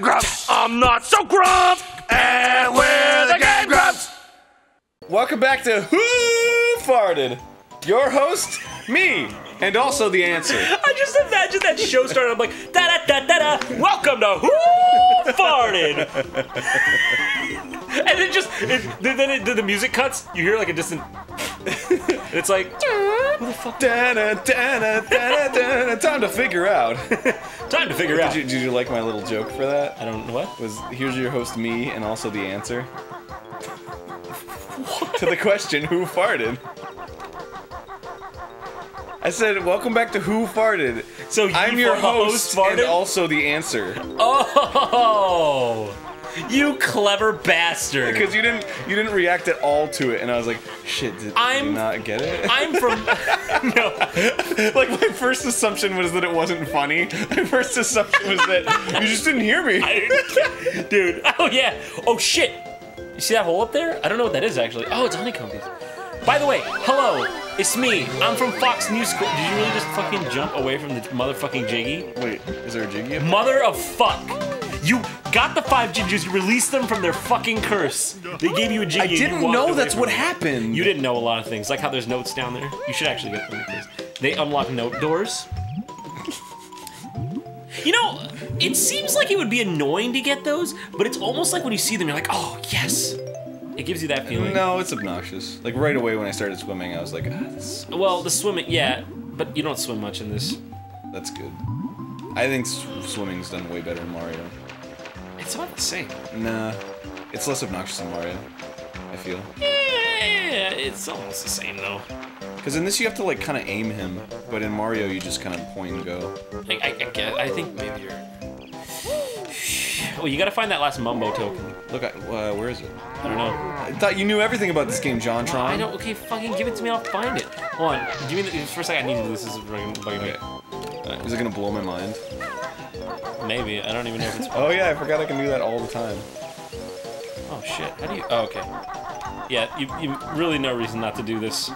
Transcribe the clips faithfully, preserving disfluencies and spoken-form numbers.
Grumps. Grumps. I'm not so grump. And we're the Game Grumps. Welcome back to Who Farted? Your host, me, and also the answer. I just imagine that show started. I'm like, da da da da da. Welcome to Who Farted? And then just, it, then it, the music cuts, you hear like a distant, it's like, who the fuck? Da, da, da, da, da, da, da. Time to figure out. Time to figure out. Did you, did you like my little joke for that? I don't know what. Was, here's your host, me, and also the answer. What? To the question, who farted? I said, welcome back to Who Farted. So you I'm your host, host farted? And also the answer. Oh! You clever bastard! Because you didn't, you didn't react at all to it, and I was like, "Shit, did I'm, you not get it?" I'm from no. Like my first assumption was that it wasn't funny. My first assumption was that you just didn't hear me, I, dude. Oh yeah. Oh shit. You see that hole up there? I don't know what that is actually. Oh, it's honeycomb piece. By the way, hello, it's me. I'm from Fox News. Did you really just fucking jump away from the motherfucking jiggy? Wait, is there a jiggy? Up there? Mother of fuck. You got the five gingers, you released them from their fucking curse. They gave you a jiggy. I didn't know that's what happened. You didn't know a lot of things, like how there's notes down there. You should actually get them. They unlock note doors. You know, it seems like it would be annoying to get those, but it's almost like when you see them, you're like, oh, yes. It gives you that feeling. No, it's obnoxious. Like right away when I started swimming, I was like, ah, this. Well, the swimming, yeah, but you don't swim much in this. That's good. I think swimming's done way better in Mario. It's about the same. Nah, it's less obnoxious than Mario, I feel. Yeah, it's almost the same though. Because in this you have to like kind of aim him, but in Mario you just kind of point and go. I, I, I guess, I think maybe you're... Oh, you gotta find that last Mumbo token. Look, I, uh, where is it? I don't know. I thought you knew everything about this game, JonTron. I don't, okay, fucking give it to me, I'll find it. Hold on, give me the, first thing I need to do this is fucking okay. Right. Is it gonna blow my mind? Maybe, I don't even know if it's possible. Oh yeah, I forgot I can do that all the time. Oh shit, how do you- oh, okay. Yeah, you, you really no reason not to do this.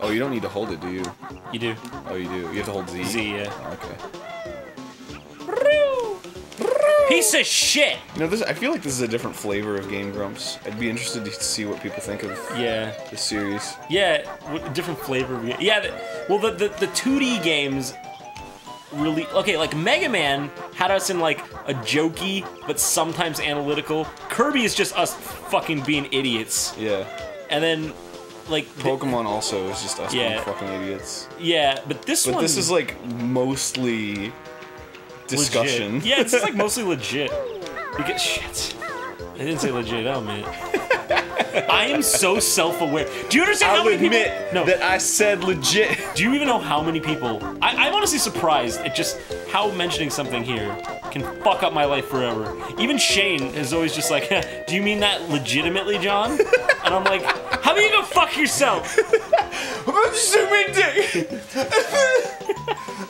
Oh, you don't need to hold it, do you? You do. Oh, you do? You have to hold Z? Z, yeah. Oh, okay. Piece of shit! You know, this, I feel like this is a different flavor of Game Grumps. I'd be interested to see what people think of yeah. this series. Yeah, what, different flavor of Game Yeah, the, well, the, the, the two D games really okay, like Mega Man had us in like a jokey but sometimes analytical. Kirby is just us fucking being idiots. Yeah. And then like Pokemon the, also is just us yeah. being fucking idiots. Yeah, but this but one this is like mostly discussion. Legit. Yeah, it's just like mostly legit. You get shit. I didn't say legit, oh man. I am so self-aware. Do you understand I'll how many people- I'll admit no. that I said legit. Do you even know how many people- I, I'm honestly surprised at just how mentioning something here can fuck up my life forever. Even Shane is always just like, do you mean that legitimately, John? And I'm like, how about you go fuck yourself? I'm about to shoot me a dick.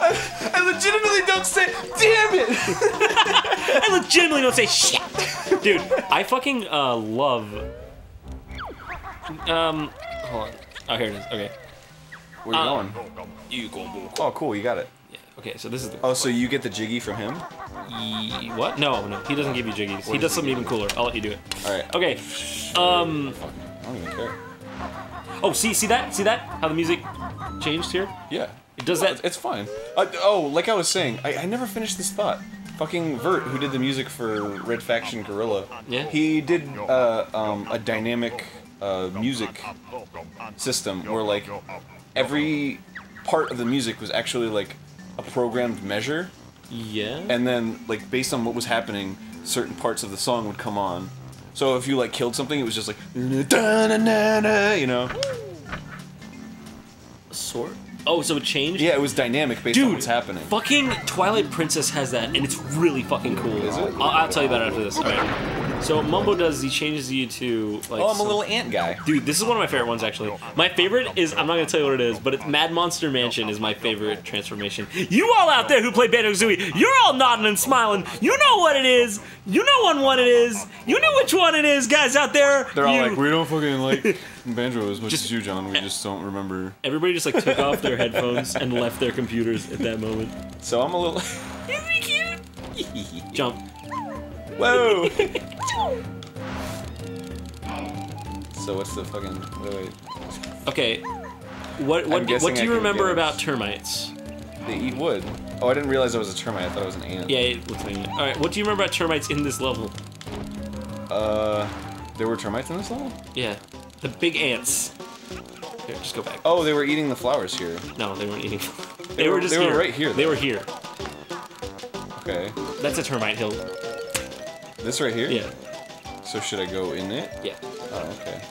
I, I legitimately don't say, damn it. I legitimately don't say shit. Dude, I fucking uh, love Um, hold on. Oh, here it is. Okay. Where are you um, going? You go. Oh, cool. You got it. Yeah. Okay, so this is the... Oh, so you get the jiggy from him? Ye what? No, no. He doesn't give you jiggies. What he does something even cooler. I'll let you do it. All right. Okay. Um... I don't even care. Oh, see, see that? See that? How the music changed here? Yeah. It does that... It's fine. Uh, oh, like I was saying, I, I never finished this thought. Fucking Vert, who did the music for Red Faction Guerrilla. Yeah? He did, uh, um, a dynamic... Uh, music system where like every part of the music was actually like a programmed measure. Yeah. And then like based on what was happening, certain parts of the song would come on. So if you like killed something, it was just like you know. Sort. Oh, so it changed? Yeah, it was dynamic based Dude, on what's happening. Fucking Twilight Princess has that, and it's really fucking cool. Is it? I'll, I'll tell you about it after this. Okay. So Mumbo does, he changes you to... Like, oh, I'm a little ant guy. Dude, this is one of my favorite ones, actually. My favorite is, I'm not going to tell you what it is, but it's Mad Monster Mansion is my favorite transformation. You all out there who play Banjo-Kazooie, you're all nodding and smiling. You know what it is. You know what one it is. You know which one it is, guys out there. They're all you. Like, we don't fucking like... Banjo as much just, as you, John. We just don't remember. Everybody just like took off their headphones and left their computers at that moment. So I'm a little. Isn't he cute? jump. Whoa! So what's the fucking... Wait, wait. Okay. What what do, what do you remember about termites? They eat wood. Oh, I didn't realize it was a termite. I thought it was an ant. Yeah, it looks like an ant. All right, what do you remember about termites in this level? Uh, there were termites in this level? Yeah. The big ants. Here, just go back. Oh, they were eating the flowers here. No, they weren't eating. They, they were, were just They here. were right here. Though. They were here. Okay. That's a termite hill. This right here? Yeah. So should I go in it? Yeah. Oh, okay.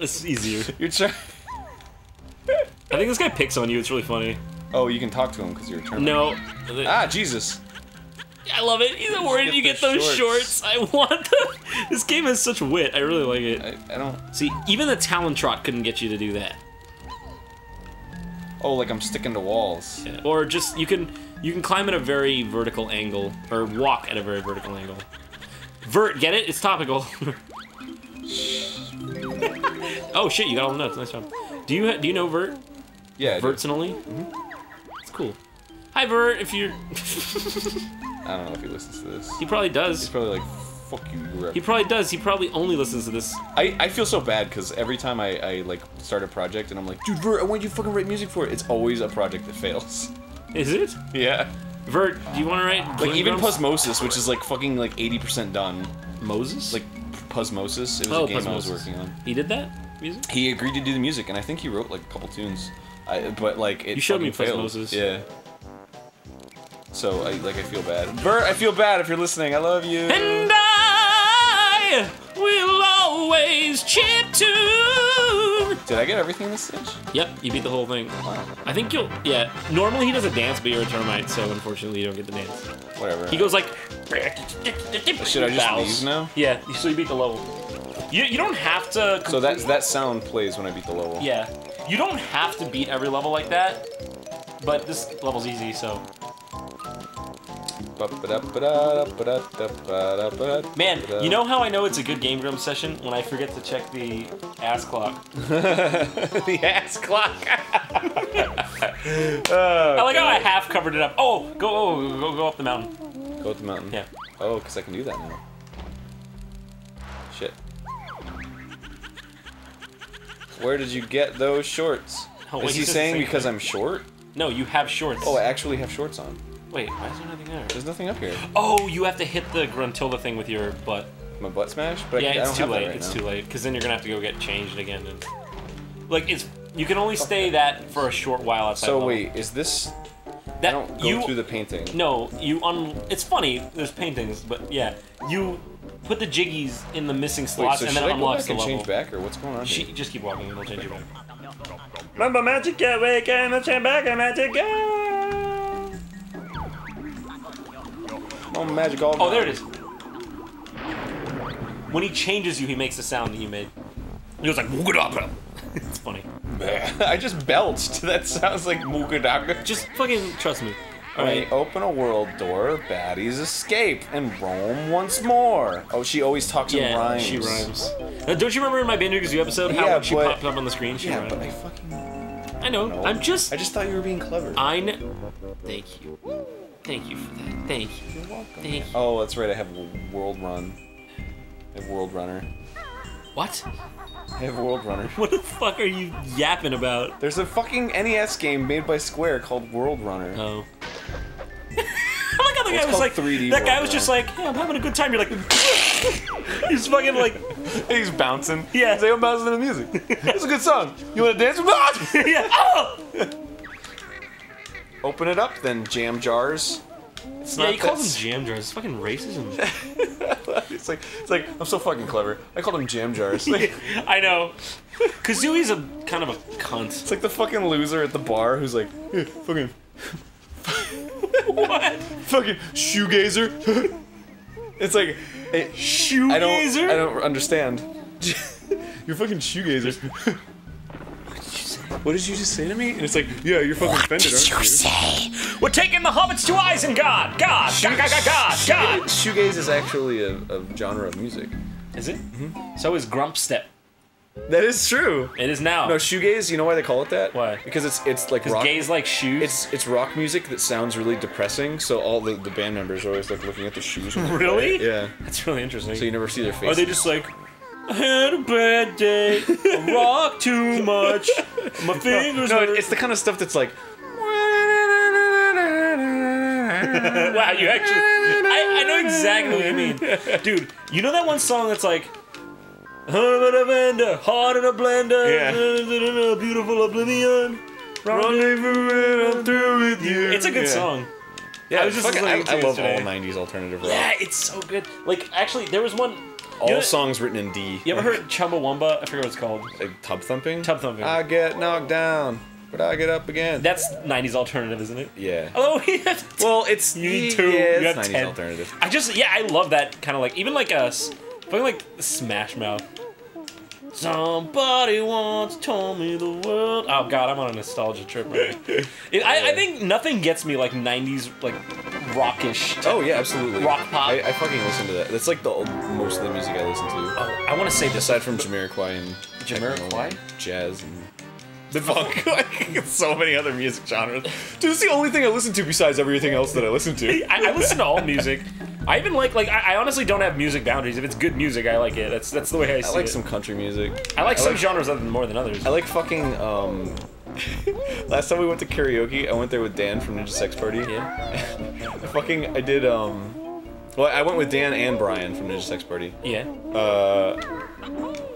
This is easier. You're trying... I think this guy picks on you, it's really funny. Oh, you can talk to him because you're a termite. No. Ah, Jesus. I love it. He's like, where did you get those shorts? shorts? I want them. This game has such wit. I really like it. I, I don't... See, even the Talon Trot couldn't get you to do that. Oh, like I'm sticking to walls. Yeah. Or just, you can you can climb at a very vertical angle. Or walk at a very vertical angle. Vert, get it? It's topical. Oh shit, you got all the notes. Nice job. Do you, do you know Vert? Yeah, Vert's an only? Mm-hmm. It's cool. Hi, Vert, if you're... I don't know if he listens to this. He probably does. He's probably like, fuck you, rip. He probably does. He probably only listens to this. I, I feel so bad, because every time I, I like start a project and I'm like, dude, Vert, I want you to fucking write music for it. It's always a project that fails. Is it? Yeah. Vert, do you want to write... Like, even Pusmosis, which is like fucking like eighty percent done. Moses? Like, Pusmosis. It was oh, a game Pusmosis. I was working on. He did that music? He agreed to do the music, and I think he wrote like a couple tunes. I, but like, it You showed me Pusmosis. Yeah. So I like I feel bad. Vert, I feel bad if you're listening. I love you. And I will always chip tune. Did I get everything this stage? Yep, you beat the whole thing. Wow. I think you'll yeah. Normally he does a dance, but you're a termite, so unfortunately you don't get the dance. Whatever. He goes like Should I just bows. leave now? Yeah, so you beat the level. You you don't have to So that that sound plays when I beat the level. Yeah. You don't have to beat every level like that. But this level's easy, so Man, you know how I know it's a good Game Grumps session? When I forget to check the ass clock. The ass clock! oh, I like God. how I half covered it up. Oh, go, oh, go, go up the mountain. Go up the mountain? Yeah. Oh, because I can do that now. Shit. Where did you get those shorts? Oh, wait, Is he saying because thing. I'm short? No, you have shorts. Oh, I actually have shorts on. Wait, why is there nothing there? There's nothing up here. Oh, you have to hit the Gruntilda thing with your butt. My butt smash? But yeah, I, I it's, don't too, late. Right it's too late. It's too late. Because then you're gonna have to go get changed again. And... Like it's, you can only stay that for a short while outside. So level. wait, is this? That I don't go you, through the painting. No, you un. It's funny. There's paintings, but yeah, you put the jiggies in the missing slots wait, so and then it unlocks the level. Should I go back and change back, or what's going on? She, here? Just keep walking. It'll change you back. Remember Magic Getaway, can I change back and Magic Getaway? Oh, magic all Oh, there it is. When he changes you, he makes the sound that you made. He was like, Moogadaka. It's funny. I just belched. That sounds like Moogadaka. Just fucking trust me. All right. When I open a world door, baddies escape and roam once more. Oh, she always talks yeah, in rhymes. she rhymes. Now, don't you remember in my Banjo-Kazooie episode how yeah, when she but, popped up on the screen? She yeah, rhymed. but I fucking... I know. No. I'm just... I just thought you were being clever. I know. Thank you. Thank you for that. Thank you. You're welcome. Thank you. Oh, that's right. I have World Run. I have World Runner. What? I have World Runner. What the fuck are you yapping about? There's a fucking N E S game made by Square called World Runner. Oh. I like how the guy was like, that guy was just like, hey, I'm having a good time. You're like, he's fucking like, he's bouncing. Yeah. He's like, I'm bouncing to the music. It's a good song. You want to dance? Yeah. Oh! Open it up, then jam jars. It's yeah, not you call them jam jars. It's fucking racism. it's like it's like I'm so fucking clever. I call them jam jars. Like, yeah, I know. Kazooie's a kind of a cunt. It's like the fucking loser at the bar who's like, hey, fucking, what? Fucking shoegazer. It's like it, shoegazer. I don't, I don't understand. You're fucking shoegazer. What did you just say to me? And it's like, yeah, you're fucking what offended, aren't you? What did you say? We're taking the hobbits to Isengard! God! God! God! God! God! God! Shoegaze is actually a, a genre of music. Is it? Mm-hmm. So is grump step. That is true. It is now. No, shoegaze, you know why they call it that? Why? Because it's it's like rock. Gaze like shoes? It's it's rock music that sounds really depressing, so all the, the band members are always like looking at the shoes. Really? Play. Yeah. That's really interesting. So you never see their faces. Are they just like, I had a bad day, I rock too much, my fingers No, no it's the kind of stuff that's like... Wow, you actually... I, I know exactly what you mean. Dude, you know that one song that's like... Hard in a blender, yeah. Beautiful oblivion. Rendezvous, I'm through with you. It's a good yeah. song. Yeah, I, was just fucking, I, I love today. all nineties alternative rock. Yeah, it's so good. Like, actually, there was one. All you know, songs written in D. You ever heard Chumbawamba? I forget what it's called. Like Tub Thumping? Tub Thumping. I get knocked down, but I get up again. That's nineties alternative, isn't it? Yeah. Oh, yeah. Well, it's you need two. Yeah, you have nineties ten. Alternative. I just, yeah, I love that kind of like, even like a. Fucking like Smash Mouth. Somebody once told me the world. Oh god, I'm on a nostalgia trip right now. It, I, I think nothing gets me like nineties like rockish. Oh yeah, absolutely. Rock pop. I, I fucking listen to that. That's like the old, most of the music I listen to. Oh, I want to say this. Aside from Jamiroquai and Jamiroquai, jazz and the funk. Like so many other music genres. Dude, this is the only thing I listen to besides everything else that I listen to. I, I listen to all music. I even like, like, I honestly don't have music boundaries. If it's good music, I like it. That's that's the way I see it. I like some country music. I like some genres other than more than others. I like fucking, um... Last time we went to karaoke, I went there with Dan from Ninja Sex Party. Yeah. I fucking, I did, um... Well, I went with Dan and Brian from Ninja Sex Party. Yeah. Uh...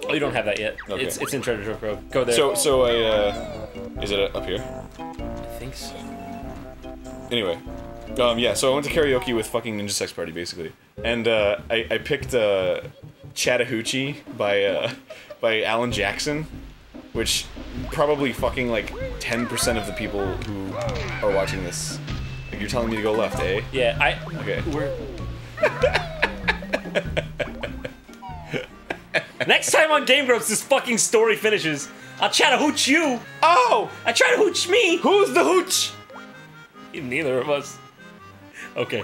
Oh, you don't have that yet. Okay. It's, it's in Treasure Trove. Go there. So, so I, uh... Is it up here? I think so. Anyway. Um, yeah, so I went to karaoke with fucking Ninja Sex Party, basically. And, uh, I, I picked, uh, Chattahoochee by, uh, by Alan Jackson, which probably fucking, like, ten percent of the people who are watching this. Like, you're telling me to go left, eh? Yeah, I... Okay. We're... Next time on Game Grumps, this fucking story finishes. I'll Chattahooch you! Oh! I Chattahooch me! Who's the hooch? Neither of us. Okay.